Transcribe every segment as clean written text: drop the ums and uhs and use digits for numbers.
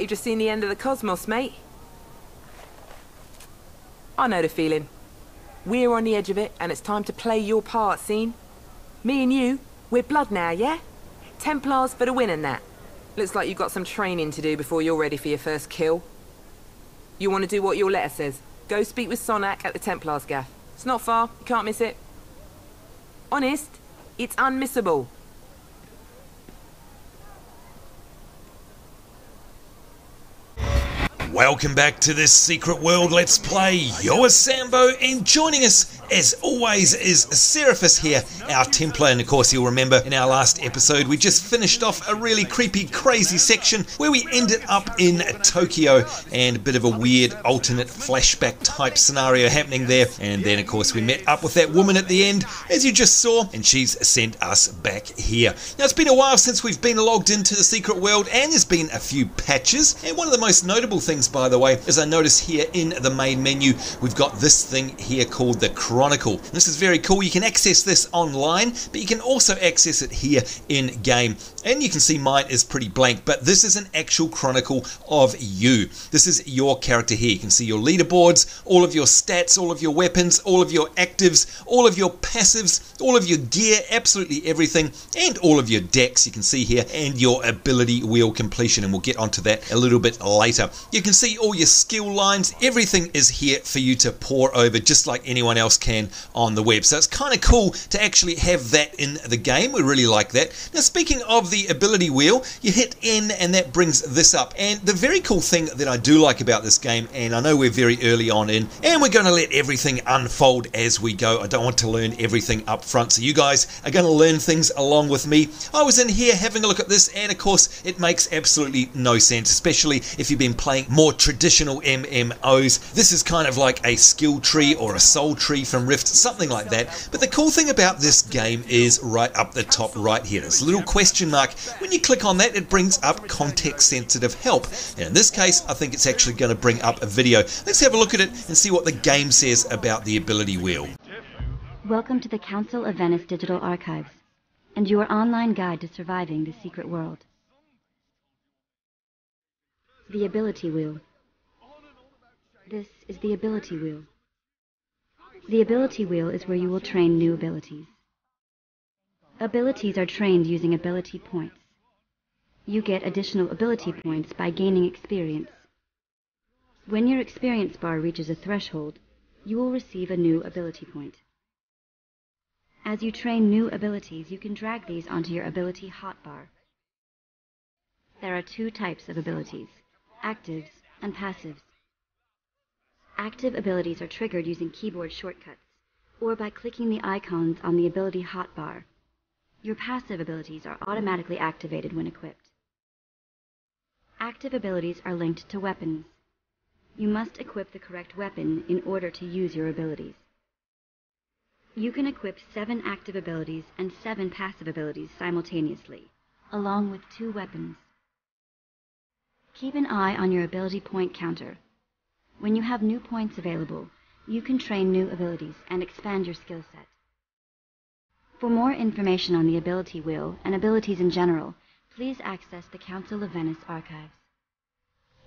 like you've just seen the end of the cosmos, mate. I know the feeling. We're on the edge of it, and it's time to play your part, seen? Me and you, we're blood now, yeah? Templars for the win and that. Looks like you've got some training to do before you're ready for your first kill. You want to do what your letter says. Go speak with Sonnac at the Templars gaff. It's not far, you can't miss it. Honest, it's unmissable. Welcome back to this Secret World Let's Play. Yo, it's Sambo, and joining us, as always, is Seraphis here, our Templar. And of course, you'll remember in our last episode, we just finished off a really creepy, crazy section where we ended up in Tokyo, and a bit of a weird alternate flashback type scenario happening there. And then, of course, we met up with that woman at the end, as you just saw, and she's sent us back here. Now, it's been a while since we've been logged into the Secret World, and there's been a few patches. And one of the most notable things, by the way, as I notice here in the main menu, we've got this thing here called the Chronicle. This is very cool. You can access this online, but you can also access it here in game. And you can see mine is pretty blank, but this is an actual chronicle of you. This is your character here. You can see your leaderboards, all of your stats, all of your weapons, all of your actives, all of your passives, all of your gear, absolutely everything, and all of your decks you can see here, and your ability wheel completion, and we'll get onto that a little bit later. You can see all your skill lines. Everything is here for you to pore over, just like anyone else can on the web. So it's kind of cool to actually have that in the game. We really like that. Now, speaking of the ability wheel, you hit N and that brings this up. And the very cool thing that I do like about this game, and I know we're very early on in, and we're going to let everything unfold as we go. I don't want to learn everything up front, so you guys are going to learn things along with me. I was in here having a look at this, and of course, it makes absolutely no sense, especially if you've been playing more traditional MMOs. This is kind of like a skill tree or a soul tree from Rift, something like that. But the cool thing about this game is right up the top right here, this little question mark. When you click on that, it brings up context sensitive help. And in this case, I think it's actually going to bring up a video. Let's have a look at it and see what the game says about the ability wheel. Welcome to the Council of Venice Digital Archives and your online guide to surviving the Secret World. The Ability Wheel. This is the Ability Wheel. The Ability Wheel is where you will train new abilities. Abilities are trained using ability points. You get additional ability points by gaining experience. When your experience bar reaches a threshold, you will receive a new ability point. As you train new abilities, you can drag these onto your ability hotbar. There are two types of abilities: actives and passives. Active abilities are triggered using keyboard shortcuts or by clicking the icons on the ability hotbar. Your passive abilities are automatically activated when equipped. Active abilities are linked to weapons. You must equip the correct weapon in order to use your abilities. You can equip 7 active abilities and 7 passive abilities simultaneously, along with 2 weapons. Keep an eye on your ability point counter. When you have new points available, you can train new abilities and expand your skill set. For more information on the ability wheel and abilities in general, please access the Council of Venice archives.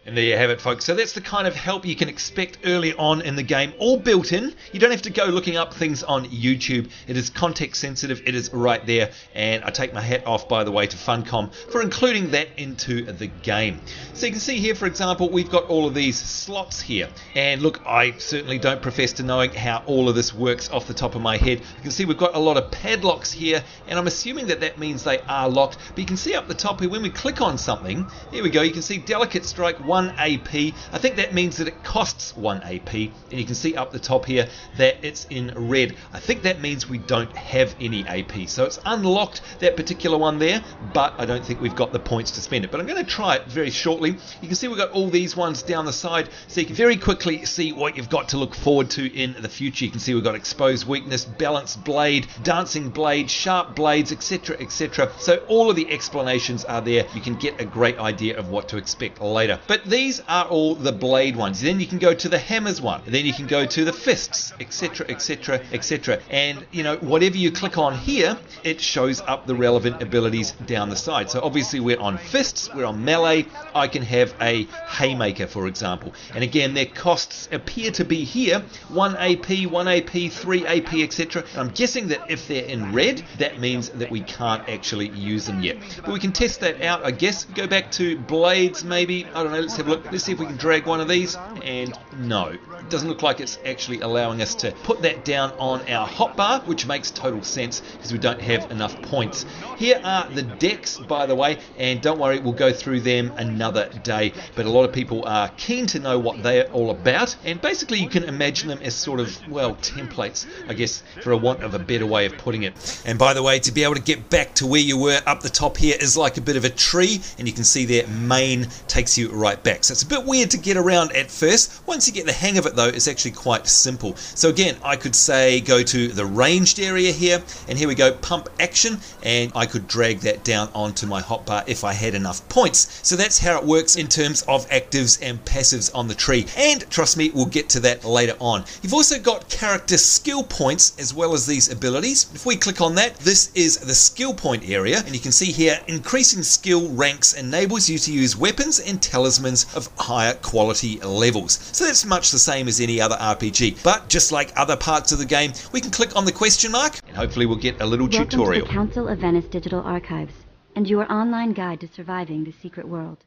And there you have it, folks. So that's the kind of help you can expect early on in the game, all built in. You don't have to go looking up things on YouTube. It is context sensitive. It is right there. And I take my hat off, by the way, to Funcom for including that into the game. So you can see here, for example, we've got all of these slots here. And look, I certainly don't profess to knowing how all of this works off the top of my head. You can see we've got a lot of padlocks here, and I'm assuming that that means they are locked. But you can see up the top here, when we click on something, here we go, you can see Delicate Strike 1 AP. I think that means that it costs 1 AP, and you can see up the top here that it's in red. I think that means we don't have any AP, so it's unlocked, that particular one there, but I don't think we've got the points to spend it. But I'm going to try it very shortly. You can see we've got all these ones down the side, so you can very quickly see what you've got to look forward to in the future. You can see we've got Exposed Weakness, Balanced Blade, Dancing Blade, Sharp Blades, etc, etc. So all of the explanations are there. You can get a great idea of what to expect later. But these are all the blade ones. Then you can go to the hammers one. Then you can go to the fists, etc, etc, etc. And, you know, whatever you click on here, it shows up the relevant abilities down the side. So obviously we're on fists, we're on melee. I can have a haymaker, for example. And again, their costs appear to be here. 1 AP, 1 AP, 3 AP, etc. I'm guessing that if they're in red, that means that we can't actually use them yet. But we can test that out, I guess. Go back to blades, maybe. I don't know, let's have a look. Let's see if we can drag one of these. And no, it doesn't look like it's actually allowing us to put that down on our hotbar, which makes total sense because we don't have enough points. Here are the decks, by the way, and don't worry, we'll go through them another day. But a lot of people are keen to know what they're all about, and basically you can imagine them as sort of, well, templates, I guess, for a want of a better way of putting it. And by the way, to be able to get back to where you were up the top here is like a bit of a tree, and you can see their main takes you right back. So it's a bit weird to get around at first. Once you get the hang of it though, it's actually quite simple. So again, I could say go to the ranged area here, and here we go, pump action, and I could drag that down onto my hotbar if I had enough points. So that's how it works in terms of actives and passives on the tree, and trust me, we'll get to that later on. You've also got character skill points as well as these abilities. If we click on that, this is the skill point area, and you can see here increasing skill ranks enables you to use weapons and talismans of higher quality levels. So that's much the same as any other RPG, but just like other parts of the game, we can click on the question mark and hopefully we'll get a little tutorial. Welcome to the Council of Venice Digital Archives and your online guide to surviving the secret world.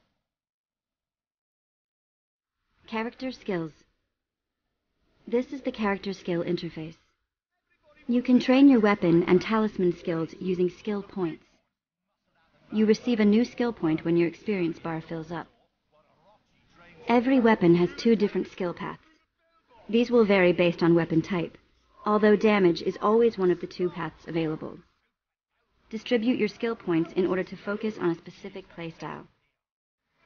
Character skills. This is the character skill interface. You can train your weapon and talisman skills using skill points. You receive a new skill point when your experience bar fills up. Every weapon has two different skill paths. These will vary based on weapon type, although damage is always one of the two paths available. Distribute your skill points in order to focus on a specific playstyle.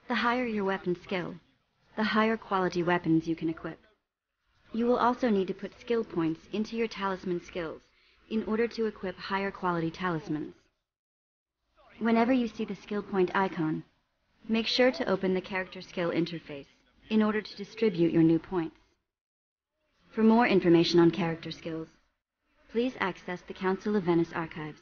The higher your weapon skill, the higher quality weapons you can equip. You will also need to put skill points into your talisman skills in order to equip higher quality talismans. Whenever you see the skill point icon, make sure to open the character skill interface in order to distribute your new points. For more information on character skills, please access the Council of Venice archives.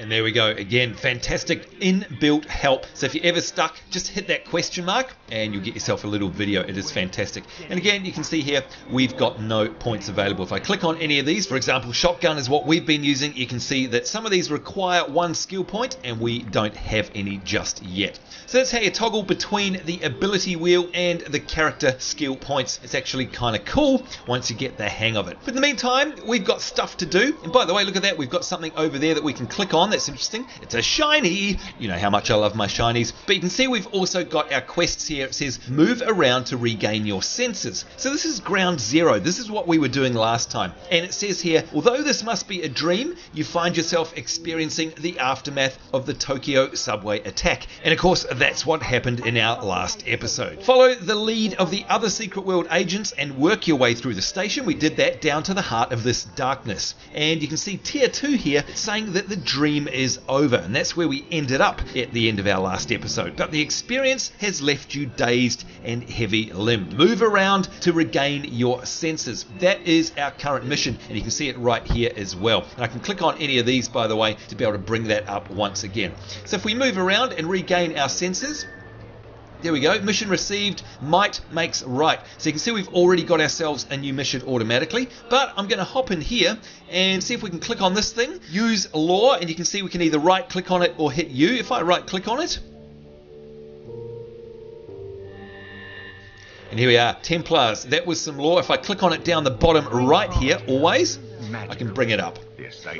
And there we go. Again, fantastic inbuilt help. So if you're ever stuck, just hit that question mark and you'll get yourself a little video. It is fantastic. And again, you can see here, we've got no points available. If I click on any of these, for example, shotgun is what we've been using. You can see that some of these require one skill point and we don't have any just yet. So that's how you toggle between the ability wheel and the character skill points. It's actually kind of cool once you get the hang of it. But in the meantime, we've got stuff to do. And by the way, look at that. We've got something over there that we can click on. That's interesting. It's a shiny. You know how much I love my shinies. But you can see we've also got our quests here. It says move around to regain your senses. So this is ground zero. This is what we were doing last time. And it says here, although this must be a dream, you find yourself experiencing the aftermath of the Tokyo subway attack. And of course, that's what happened in our last episode. Follow the lead of the other Secret World agents and work your way through the station. We did that down to the heart of this darkness. And you can see tier 2 here saying that the dream is over, and that's where we ended up at the end of our last episode. But the experience has left you dazed and heavy-limbed. Move around to regain your senses. That is our current mission, and you can see it right here as well. And I can click on any of these, by the way, to be able to bring that up once again. So if we move around and regain our senses, there we go. Mission received. Might makes right. So you can see we've already got ourselves a new mission automatically. But I'm going to hop in here and see if we can click on this thing. Use law. And you can see we can either right click on it or hit U. If I right click on it. And here we are. Templars. That was some law. If I click on it down the bottom right here, always, I can bring it up.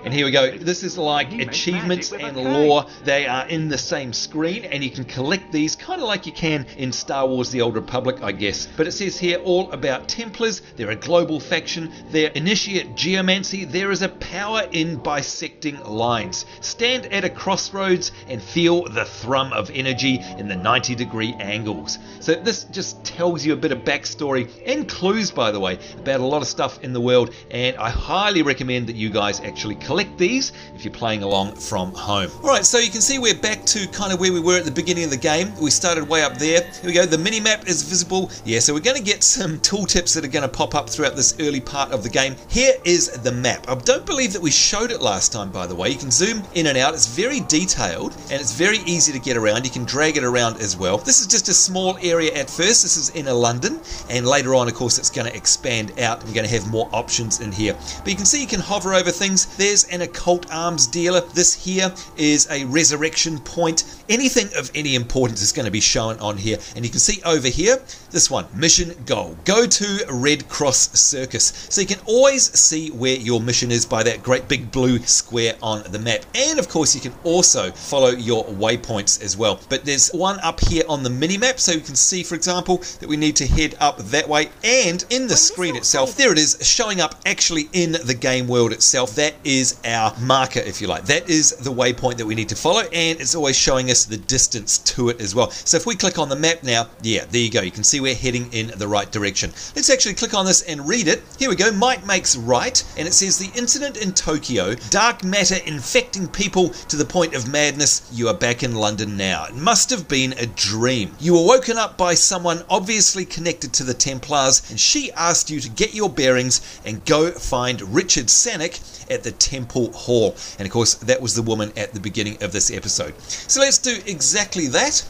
And here we go. This is like achievements and lore. They are in the same screen, and you can collect these kind of like you can in Star Wars The Old Republic, I guess. But it says here all about Templars. They're a global faction. They're initiate geomancy. There is a power in bisecting lines. Stand at a crossroads and feel the thrum of energy in the 90-degree angles. So this just tells you a bit of backstory and clues, by the way, about a lot of stuff in the world. And I highly recommend that you guys actually actually collect these if you're playing along from home. Alright, so you can see we're back to kind of where we were at the beginning of the game. We started way up there. Here we go. The mini-map is visible. Yeah, so we're going to get some tooltips that are going to pop up throughout this early part of the game. Here is the map. I don't believe that we showed it last time, by the way. You can zoom in and out. It's very detailed and it's very easy to get around. You can drag it around as well. This is just a small area at first. This is inner London, and later on, of course, it's going to expand out. We're going to have more options in here. But you can see you can hover over things. There's an occult arms dealer. This here is a resurrection point. Anything of any importance is going to be shown on here. And you can see over here, this one, mission goal. Go to Red Cross Circus. So you can always see where your mission is by that great big blue square on the map. And of course, you can also follow your waypoints as well. But there's one up here on the mini map. So you can see, for example, that we need to head up that way. And in the screen itself, there it is, showing up actually in the game world itself. That is our marker, if you like. That is the waypoint that we need to follow, and it's always showing us the distance to it as well. So if we click on the map now, yeah, there you go. You can see we're heading in the right direction. Let's actually click on this and read it. Here we go. Might makes right, and it says the incident in Tokyo, dark matter infecting people to the point of madness. You are back in London now. It must have been a dream. You were woken up by someone obviously connected to the Templars, and she asked you to get your bearings and go find Richard Sonnac at the Temple Hall. And of course, that was the woman at the beginning of this episode. So let's do exactly that.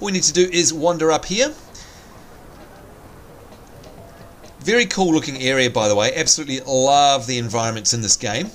All we need to do is wander up here. Very cool looking area, by the way. Absolutely love the environments in this game.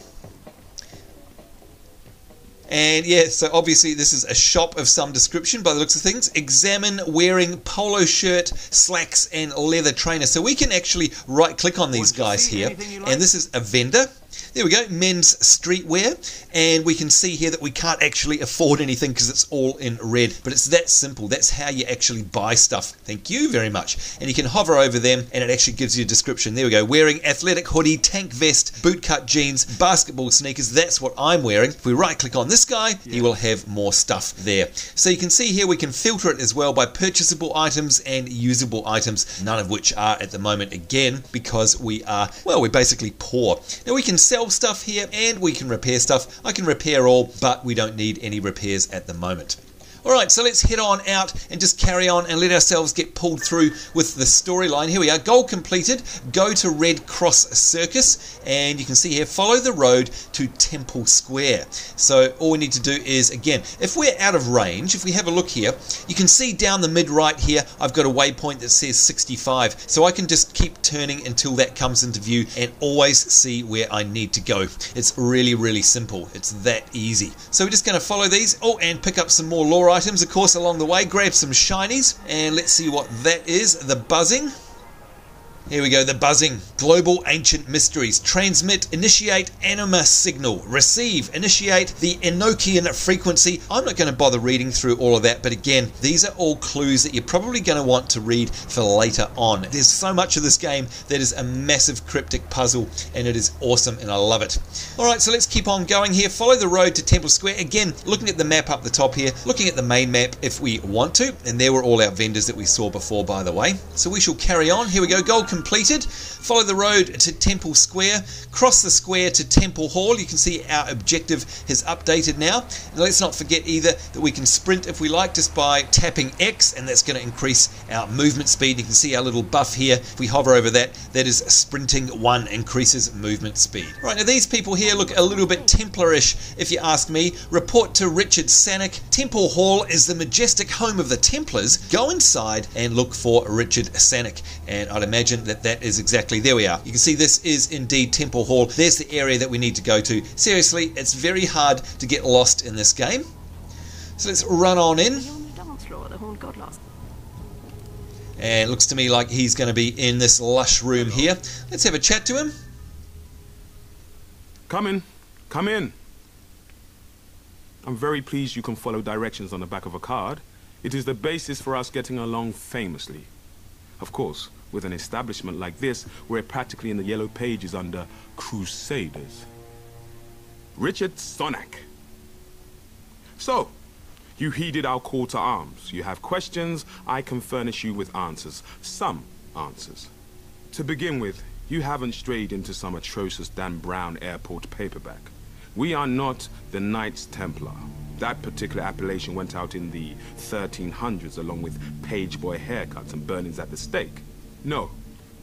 And yeah, so obviously this is a shop of some description by the looks of things. Examine wearing polo shirt, slacks and leather trainer. So we can actually right click on these guys here. And this is a vendor. There we go, men's streetwear, and we can see here that we can't actually afford anything because it's all in red, but it's that simple. That's how you actually buy stuff. Thank you very much. And you can hover over them and it actually gives you a description. There we go, wearing athletic hoodie, tank vest, bootcut jeans, basketball sneakers. That's what I'm wearing. If we right click on this guy, you will have more stuff there. So you can see here we can filter it as well by purchasable items and usable items, none of which are at the moment, again, because we are, well, we're basically poor. Now we can sell stuff here and we can repair stuff. I can repair all, but we don't need any repairs at the moment. Alright, so let's head on out and just carry on and let ourselves get pulled through with the storyline. Here we are, goal completed, go to Red Cross Circus, and you can see here, follow the road to Temple Square. So all we need to do is, again, if we're out of range, if we have a look here, you can see down the mid-right here, I've got a waypoint that says 65, so I can just keep turning until that comes into view and always see where I need to go. It's really, really simple. It's that easy. So we're just going to follow these, and pick up some more lore items, of course, along the way. Grab some shinies, and let's see what that is. The buzzing. Here we go, the buzzing. Global ancient mysteries. Transmit, initiate anima signal. Receive, initiate the Enochian frequency. I'm not going to bother reading through all of that, but again, these are all clues that you're probably going to want to read for later on. There's so much of this game that is a massive cryptic puzzle, and it is awesome, and I love it. Alright, so let's keep on going here. Follow the road to Temple Square. Again, looking at the map up the top here, looking at the main map if we want to, and there were all our vendors that we saw before, by the way. So we shall carry on. Here we go, gold completed. Follow the road to Temple Square. Cross the square to Temple Hall. You can see our objective has updated now. And let's not forget either that we can sprint if we like just by tapping X, and that's going to increase our movement speed. You can see our little buff here. If we hover over that, that is sprinting 1 increases movement speed. Right, now these people here look a little bit Templarish, if you ask me. Report to Richard Sonnac. Temple Hall is the majestic home of the Templars. Go inside and look for Richard Sonnac. And I'd imagine that is exactly, there we are. You can see this is indeed Temple Hall. There's the area that we need to go to. Seriously, it's very hard to get lost in this game. So let's run on in. And it looks to me like he's going to be in this lush room here. Let's have a chat to him. Come in. Come in. I'm very pleased you can follow directions on the back of a card. It is the basis for us getting along famously. Of course, with an establishment like this, we're practically in the yellow pages under Crusaders. Richard Sonnac. So, you heeded our call to arms. You have questions, I can furnish you with answers. Some answers. To begin with, You haven't strayed into some atrocious Dan Brown airport paperback. We are not the Knights Templar. That particular appellation went out in the 1300s along with pageboy haircuts and burnings at the stake. No,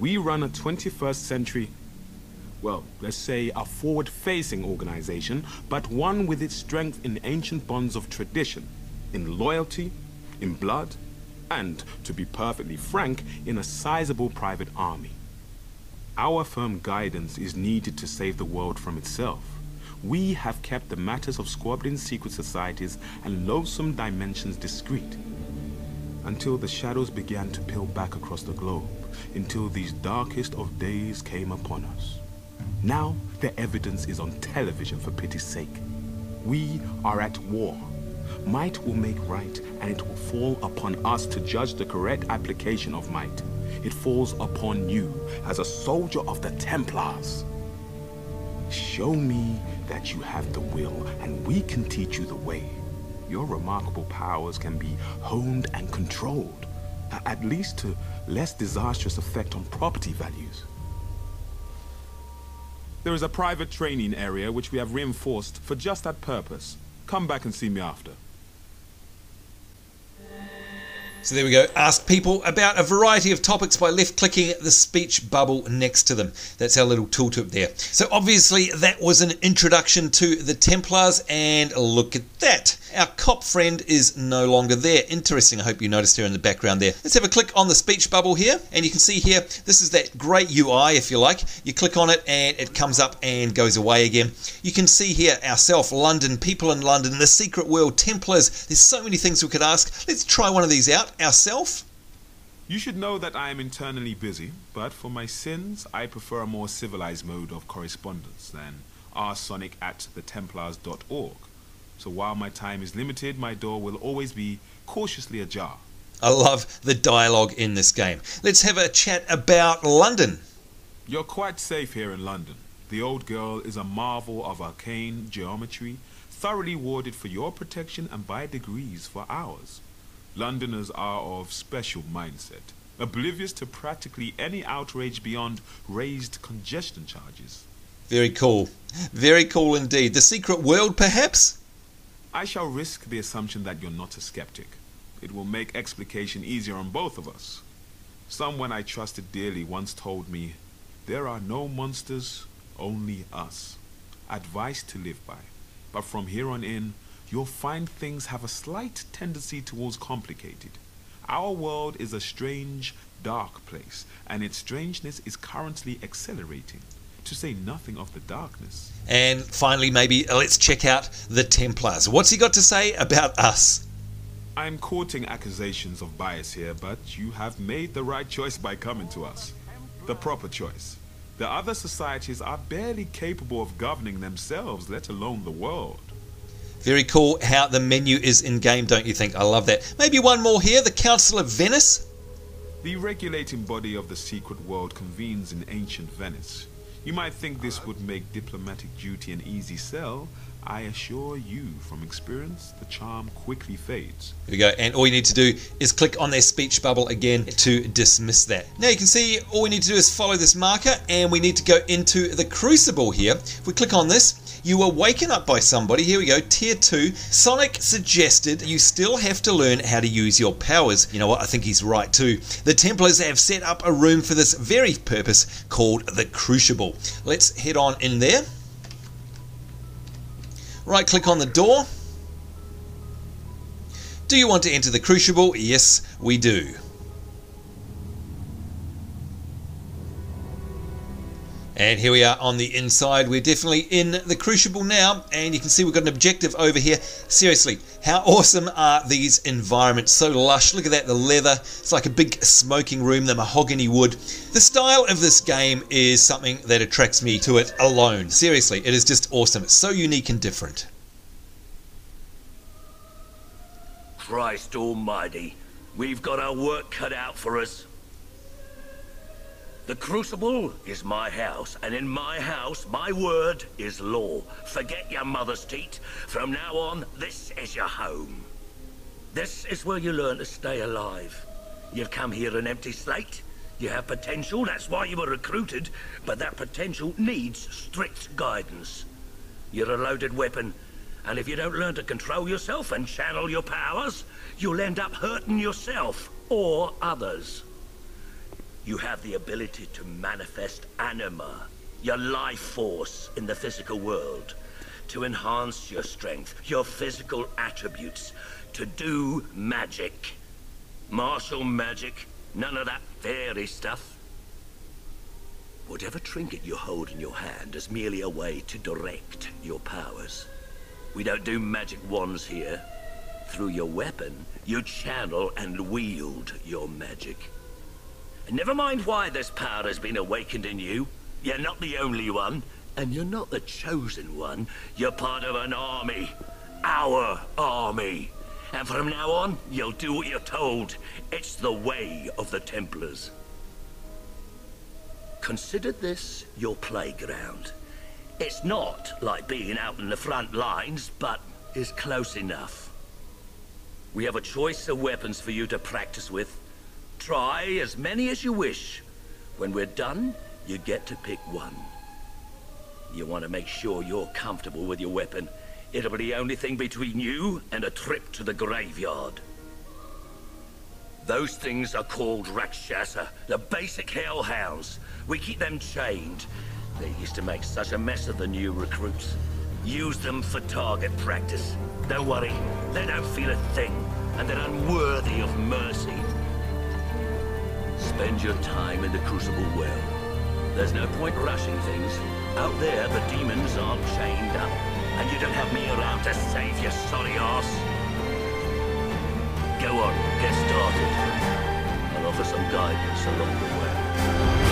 we run a 21st century, well, let's say a forward-facing organization, but one with its strength in ancient bonds of tradition, in loyalty, in blood, and, to be perfectly frank, in a sizable private army. Our firm guidance is needed to save the world from itself. We have kept the matters of squabbling secret societies and loathsome dimensions discreet, until the shadows began to peel back across the globe, until these darkest of days came upon us. Now, the evidence is on television, for pity's sake. We are at war. Might will make right, and it will fall upon us to judge the correct application of might. It falls upon you as a soldier of the Templars. Show me that you have the will, and we can teach you the way. Your remarkable powers can be honed and controlled, at least to less disastrous effect on property values. There is a private training area which we have reinforced for just that purpose. Come back and see me after. So there we go. Ask people about a variety of topics by left-clicking the speech bubble next to them. That's our little tooltip there. So obviously that was an introduction to the Templars, and look at that. Our cop friend is no longer there. Interesting. I hope you noticed her in the background there. Let's have a click on the speech bubble here, and you can see here, this is that great UI, if you like. You click on it and it comes up and goes away again. You can see here ourselves, London, people in London, the secret world, Templars. There's so many things we could ask. Let's try one of these out ourselves. You should know that I am internally busy, but for my sins, I prefer a more civilized mode of correspondence than rsonic@thetemplars.org. So while my time is limited, my door will always be cautiously ajar. I love the dialogue in this game. Let's have a chat about London. You're quite safe here in London. The old girl is a marvel of arcane geometry, thoroughly warded for your protection and by degrees for ours. Londoners are of special mindset, oblivious to practically any outrage beyond raised congestion charges. Very cool. Very cool indeed. The secret world, perhaps? I shall risk the assumption that you're not a skeptic. It will make explication easier on both of us. Someone I trusted dearly once told me, "There are no monsters, only us." Advice to live by. But from here on in, you'll find things have a slight tendency towards complicated. Our world is a strange, dark place, and its strangeness is currently accelerating, to say nothing of the darkness. And finally, maybe let's check out the Templars. What's he got to say about us? I'm courting accusations of bias here, but you have made the right choice by coming to us. The proper choice. The other societies are barely capable of governing themselves, let alone the world. Very cool how the menu is in-game, don't you think? I love that. Maybe one more here, the Council of Venice. The regulating body of the secret world convenes in ancient Venice. You might think this would make diplomatic duty an easy sell. I assure you, from experience, the charm quickly fades. There we go, and all you need to do is click on their speech bubble again to dismiss that. Now you can see all we need to do is follow this marker, and we need to go into the Crucible here. If we click on this, you were waken up by somebody. Here we go, tier 2. Sonic suggested you still have to learn how to use your powers. You know what, I think he's right too. The Templars have set up a room for this very purpose called the Crucible. Let's head on in there. Right click on the door. Do you want to enter the Crucible? Yes, we do. And here we are on the inside. We're definitely in the Crucible now, and you can see we've got an objective over here. Seriously, how awesome are these environments? So lush. Look at that, the leather. It's like a big smoking room, the mahogany wood. The style of this game is something that attracts me to it alone. Seriously, it is just awesome. It's so unique and different. Christ almighty, we've got our work cut out for us. The Crucible is my house, and in my house, my word is law. Forget your mother's teat. From now on, this is your home. This is where you learn to stay alive. You've come here an empty slate. You have potential, that's why you were recruited, but that potential needs strict guidance. You're a loaded weapon, and if you don't learn to control yourself and channel your powers, you'll end up hurting yourself or others. You have the ability to manifest anima, your life force in the physical world, to enhance your strength, your physical attributes, to do magic. Martial magic, none of that fairy stuff. Whatever trinket you hold in your hand is merely a way to direct your powers. We don't do magic wands here. Through your weapon, you channel and wield your magic. And never mind why this power has been awakened in you. You're not the only one, and you're not the chosen one. You're part of an army. Our army. And from now on, you'll do what you're told. It's the way of the Templars. Consider this your playground. It's not like being out in the front lines, but is close enough. We have a choice of weapons for you to practice with. Try as many as you wish. When we're done, you get to pick one. You want to make sure you're comfortable with your weapon. It'll be the only thing between you and a trip to the graveyard. Those things are called Rakshasa, the basic hellhounds. We keep them chained. They used to make such a mess of the new recruits. Use them for target practice. Don't worry, they don't feel a thing, and they're unworthy of mercy. Spend your time in the Crucible well. There's no point rushing things. Out there, the demons aren't chained up, and you don't have me around to save your sorry ass. Go on, get started. I'll offer some guidance along the way.